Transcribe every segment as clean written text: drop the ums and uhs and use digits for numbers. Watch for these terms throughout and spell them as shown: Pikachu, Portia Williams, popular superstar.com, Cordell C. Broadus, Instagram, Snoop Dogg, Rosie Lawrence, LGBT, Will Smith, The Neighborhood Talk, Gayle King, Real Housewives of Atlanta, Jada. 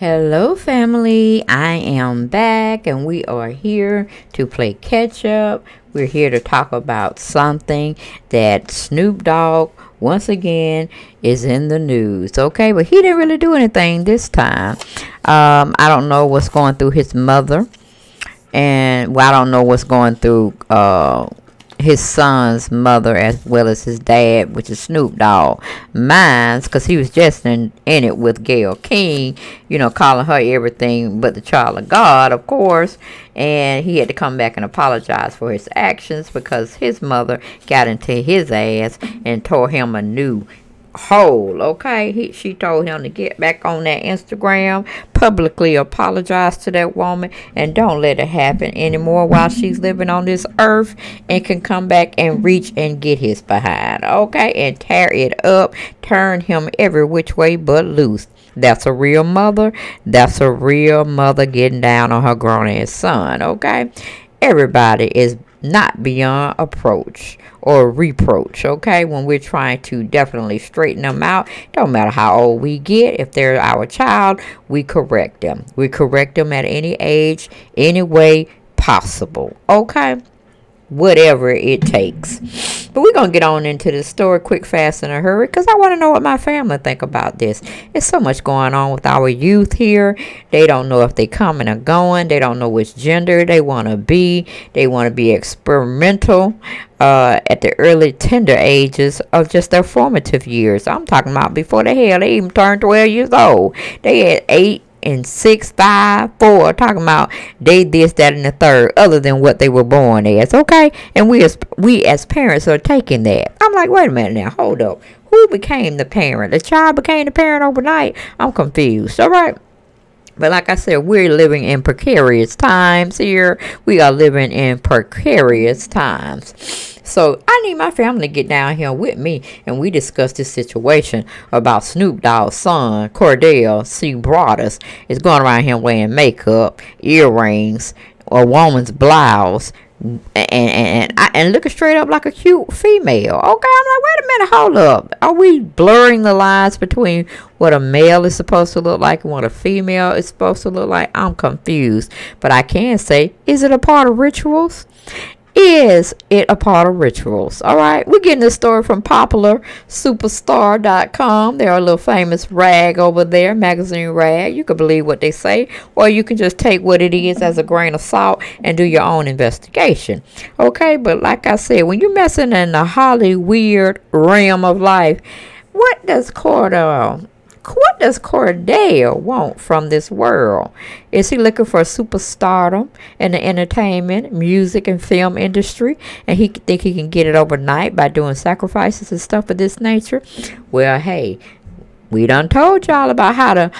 Hello family, I am back and we are here to play catch up. We're here to talk about something that Snoop Dogg once again is in the news. Okay, but he didn't really do anything this time. I don't know what's going through his mother, and well, I don't know what's going through his son's mother as well as his dad, which is Snoop Dogg. Mine's, because he was just in it with Gayle King, you know, calling her everything but the child of God, of course. And he had to come back and apologize for his actions because his mother got into his ass and tore him a new hole. Okay, she told him to get back on that Instagram, publicly apologize to that woman, and don't let it happen anymore while she's living on this earth, and can come back and reach and get his behind. Okay, and tear it up, turn him every which way but loose. That's a real mother. That's a real mother getting down on her grown-ass son. Okay, everybody is not beyond approach or reproach, okay, when we're trying to definitely straighten them out. Don't matter how old we get, if they're our child, we correct them. We correct them at any age, any way possible, okay, whatever it takes. But we're gonna get on into this story quick, fast, in a hurry, because I want to know what my family think about this. There's so much going on with our youth here. They don't know if they coming or going. They don't know which gender they want to be. They want to be experimental at the early tender ages of just their formative years. I'm talking about before the hell they even turned 12 years old. They had 8 and 6, 5, 4, talking about they this, that, and the third, other than what they were born as, okay? And we as parents are taking that. I'm like, wait a minute now, hold up. Who became the parent? The child became the parent overnight? I'm confused, all right? But like I said, we're living in precarious times here. We are living in precarious times. So I need my family to get down here with me, and we discuss this situation about Snoop Dogg's son, Cordell C. Broadus, is going around here wearing makeup, earrings, a woman's blouse, and looking straight up like a cute female. Okay, I'm like, wait a minute, hold up. Are we blurring the lines between what a male is supposed to look like and what a female is supposed to look like? I'm confused. But I can say, is it a part of rituals? Is it a part of rituals? All right, we're getting this story from popular superstar.com. They're a little famous rag over there, magazine rag. You can believe what they say, or you can just take what it is as a grain of salt and do your own investigation. Okay, but like I said, when you're messing in the Holly weird realm of life, what does Cordell want from this world? Is he looking for superstardom in the entertainment, music, and film industry, and he think he can get it overnight by doing sacrifices and stuff of this nature? Well, hey, we done told y'all about how the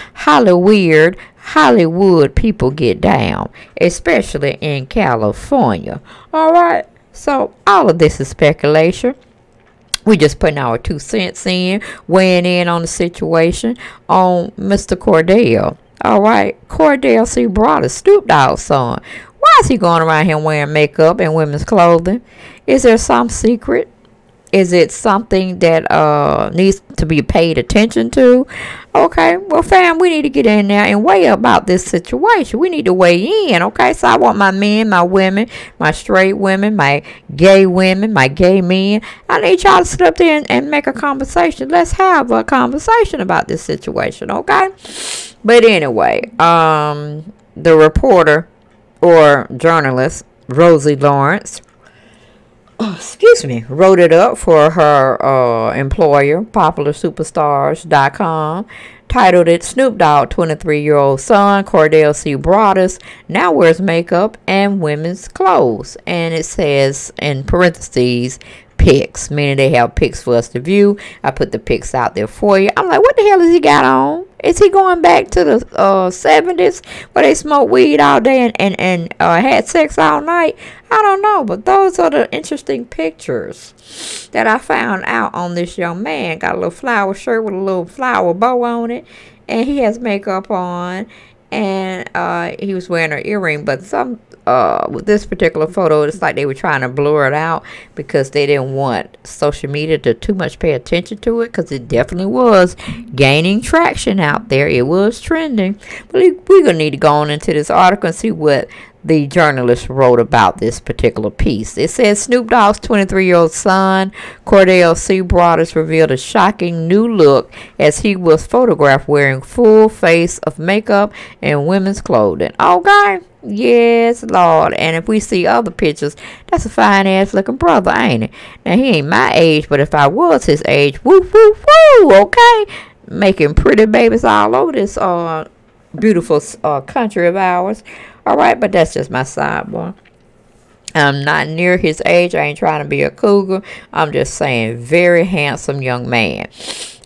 Hollywood people get down, especially in California. All right, so all of this is speculation. We just putting our 2 cents in, weighing in on the situation on Mr. Cordell. All right, Cordell C. Broadus, Snoop Dogg's son. Why is he going around here wearing makeup and women's clothing? Is there some secret? Is it something that needs to be paid attention to? Okay, well, fam, we need to get in there and weigh about this situation. We need to weigh in, okay? So I want my men, my women, my straight women, my gay men. I need y'all to sit up there and make a conversation. Let's have a conversation about this situation, okay? But anyway, the reporter or journalist, Rosie Lawrence, wrote it up for her employer, popularsuperstars.com, titled it, Snoop Dogg 23-year-old son Cordell C. Broadus now wears makeup and women's clothes. And it says in parentheses, pics, meaning they have pics for us to view. I put the pics out there for you. I'm like, what the hell has he got on? Is he going back to the 70s where they smoked weed all day and had sex all night? I don't know, but those are the interesting pictures that I found out on this young man. Got a little flower shirt with a little flower bow on it, and he has makeup on, and he was wearing an earring, but some with this particular photo, it's like they were trying to blur it out because they didn't want social media to too much pay attention to it, because it definitely was gaining traction out there. It was trending. But we're going to need to go on into this article and see what the journalist wrote about this particular piece. It says Snoop Dogg's 23-year-old son, Cordell C. Broadus, revealed a shocking new look as he was photographed wearing full face of makeup and women's clothing. Okay. Yes, Lord. And if we see other pictures, that's a fine-ass looking brother, ain't it? Now, he ain't my age, but if I was his age, woo, woo, woo, okay? Making pretty babies all over this beautiful country of ours. All right, but that's just my sidebar. I'm not near his age. I ain't trying to be a cougar. I'm just saying, very handsome young man.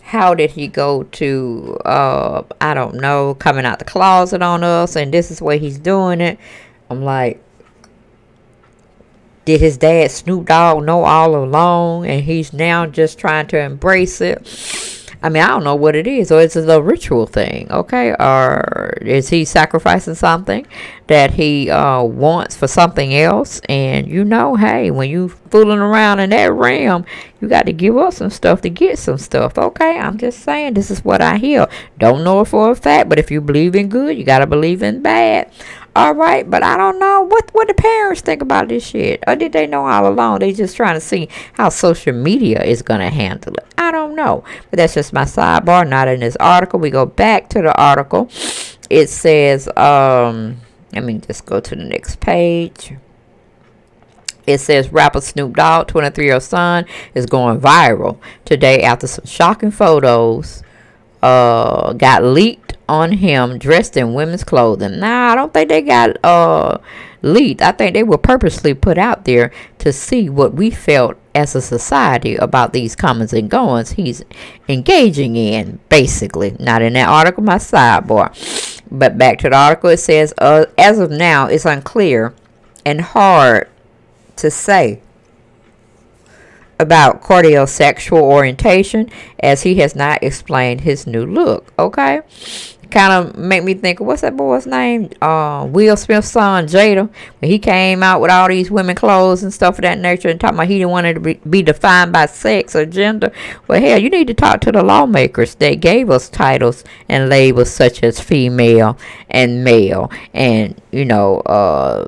How did he go to, I don't know, coming out the closet on us, and this is where he's doing it? I'm like, did his dad Snoop Dogg know all along, and he's now just trying to embrace it? I mean, I don't know what it is. Or is it a ritual thing, okay? Or is he sacrificing something that he wants for something else? And, you know, hey, when you fooling around in that realm, you got to give up some stuff to get some stuff, okay? I'm just saying, this is what I hear. Don't know it for a fact, but if you believe in good, you got to believe in bad. All right, but I don't know what the parents think about this shit. Or did they know all along? They just trying to see how social media is going to handle it. I don't know. But that's just my sidebar, not in this article. We go back to the article. It says, let me just go to the next page. It says rapper Snoop Dogg, 23-year-old son, is going viral today after some shocking photos got leaked on him dressed in women's clothing. Now, I don't think they got leaked. I think they were purposely put out there to see what we felt as a society about these comings and goings he's engaging in, basically. Not in that article, my sidebar. But back to the article, it says, as of now, it's unclear and hard to say about Cordell's sexual orientation, as he has not explained his new look, okay? Kind of make me think, what's that boy's name? Will Smith's son, Jada, when he came out with all these women clothes and stuff of that nature, and talking about he didn't want it to be defined by sex or gender. Well, hell, you need to talk to the lawmakers that gave us titles and labels such as female and male, and, you know,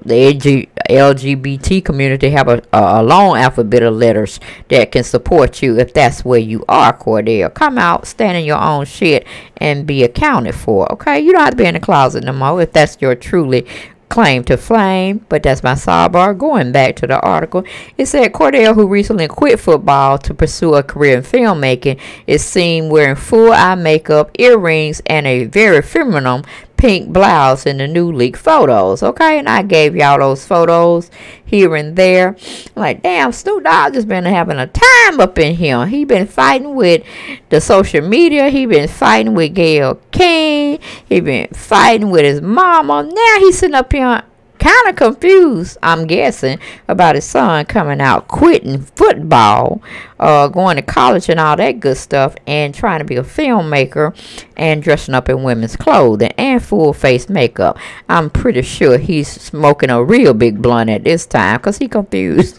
the LGBT community have a long alphabet of letters that can support you if that's where you are, Cordell. Come out, stand in your own shit, and be accounted for. Okay, you don't have to be in the closet no more if that's your truly claim to flame. But that's my sidebar. Going back to the article, it said Cordell, who recently quit football to pursue a career in filmmaking, is seen wearing full eye makeup, earrings, and a very feminine pink blouse in the new leaked photos, okay? And I gave y'all those photos here and there. I'm like, damn, Snoop Dogg just been having a time up in here. He been fighting with the social media. He been fighting with Gayle King. He been fighting with his mama. Now he's sitting up here kind of confused, I'm guessing, about his son coming out, quitting football, going to college and all that good stuff, and trying to be a filmmaker and dressing up in women's clothing and full face makeup. I'm pretty sure he's smoking a real big blunt at this time, because he confused.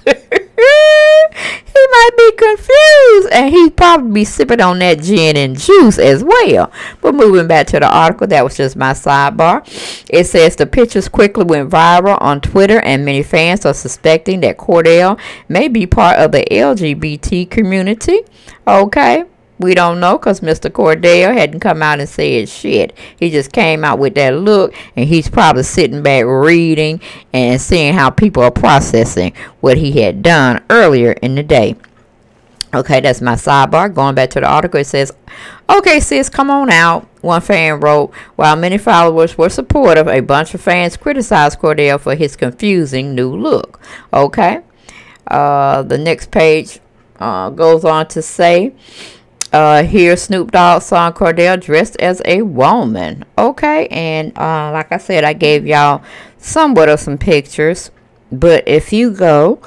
He might be confused, and he probably be sipping on that gin and juice as well. But moving back to the article, that was just my sidebar. It says the pictures quickly went viral on Twitter, and many fans are suspecting that Cordell may be part of the LGBT community. Okay, we don't know, because Mr. Cordell hadn't come out and said shit. He just came out with that look, and he's probably sitting back reading and seeing how people are processing what he had done earlier in the day. Okay, that's my sidebar. Going back to the article, it says, okay, sis, come on out, one fan wrote. While many followers were supportive, a bunch of fans criticized Cordell for his confusing new look. Okay, the next page goes on to say, here's Snoop Dogg's son Cordell dressed as a woman. Okay, and like I said, I gave y'all somewhat of some pictures. But if you go,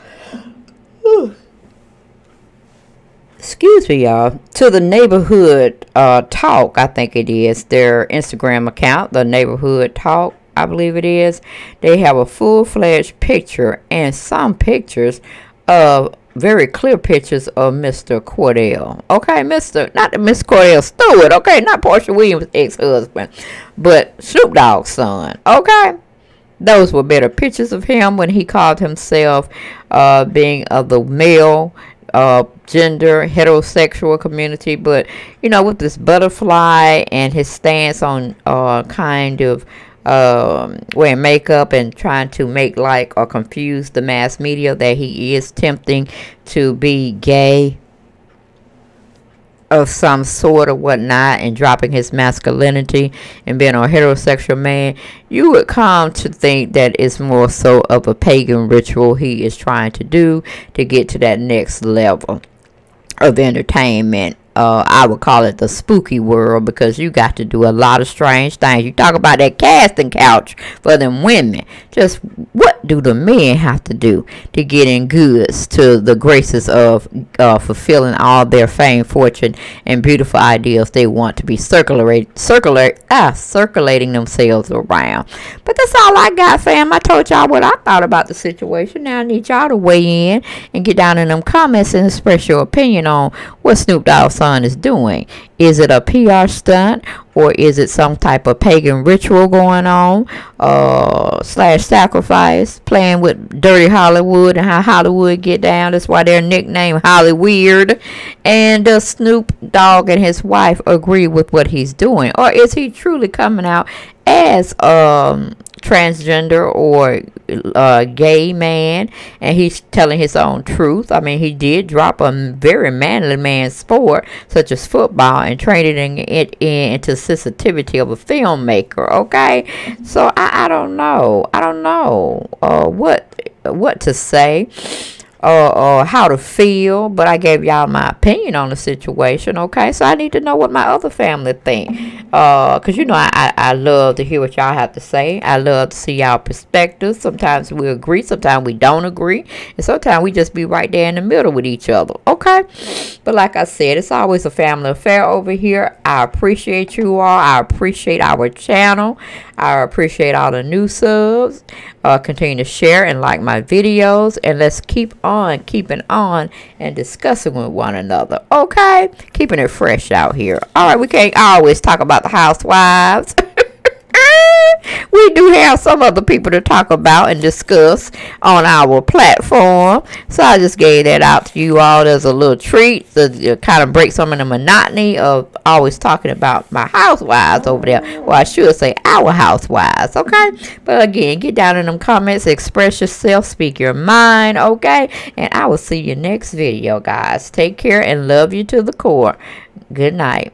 excuse me, y'all, to the Neighborhood Talk, I think it is, their Instagram account, The Neighborhood Talk. I believe it is, they have a full-fledged picture and some pictures of very clear pictures of Mr. Cordell. Okay, not Miss Cordell Stewart, okay, not Portia Williams' ex-husband, but Snoop Dogg's son, okay? Those were better pictures of him when he called himself being of the male gender, heterosexual community. But, you know, with this butterfly and his stance on kind of wearing makeup and trying to make like or confuse the mass media that he is tempting to be gay of some sort or whatnot, and dropping his masculinity and being a heterosexual man, you would come to think that it's more so of a pagan ritual he is trying to do to get to that next level of entertainment. I would call it the spooky world, because you got to do a lot of strange things. You talk about that casting couch for them women. Just what do the men have to do to get in goods to the graces of fulfilling all their fame, fortune, and beautiful ideals they want to be circulating themselves around? But that's all I got, fam. I told y'all what I thought about the situation. Now I need y'all to weigh in and get down in them comments and express your opinion on what Snoop Dogg's son is doing. Is it a PR stunt, or is it some type of pagan ritual going on / sacrifice, playing with dirty Hollywood and how Hollywood get down? That's why they're nicknamed Holly Weird. And does Snoop Dogg and his wife agree with what he's doing, or is he truly coming out as transgender or gay man, and he's telling his own truth? I mean, he did drop a very manly man's sport such as football and trading it into sensitivity of a filmmaker, okay? So I don't know. I don't know what to say or how to feel, but I gave y'all my opinion on the situation, okay? So I need to know what my other family think, because you know I love to hear what y'all have to say. I love to see y'all perspectives. Sometimes we agree, sometimes we don't agree, and sometimes we just be right there in the middle with each other, okay? But like I said, it's always a family affair over here. I appreciate you all. I appreciate our channel. I appreciate all the new subs. Continue to share and like my videos, and let's keep on keeping on and discussing with one another, okay? Keeping it fresh out here. All right, we can't always talk about the housewives. We do have some other people to talk about and discuss on our platform, so I just gave that out to you all as a little treat to kind of break some of the monotony of always talking about my housewives over there, or I should say our housewives, okay? But again, get down in them comments, express yourself, speak your mind, okay? And I will see you next video, guys. Take care and love you to the core. Good night.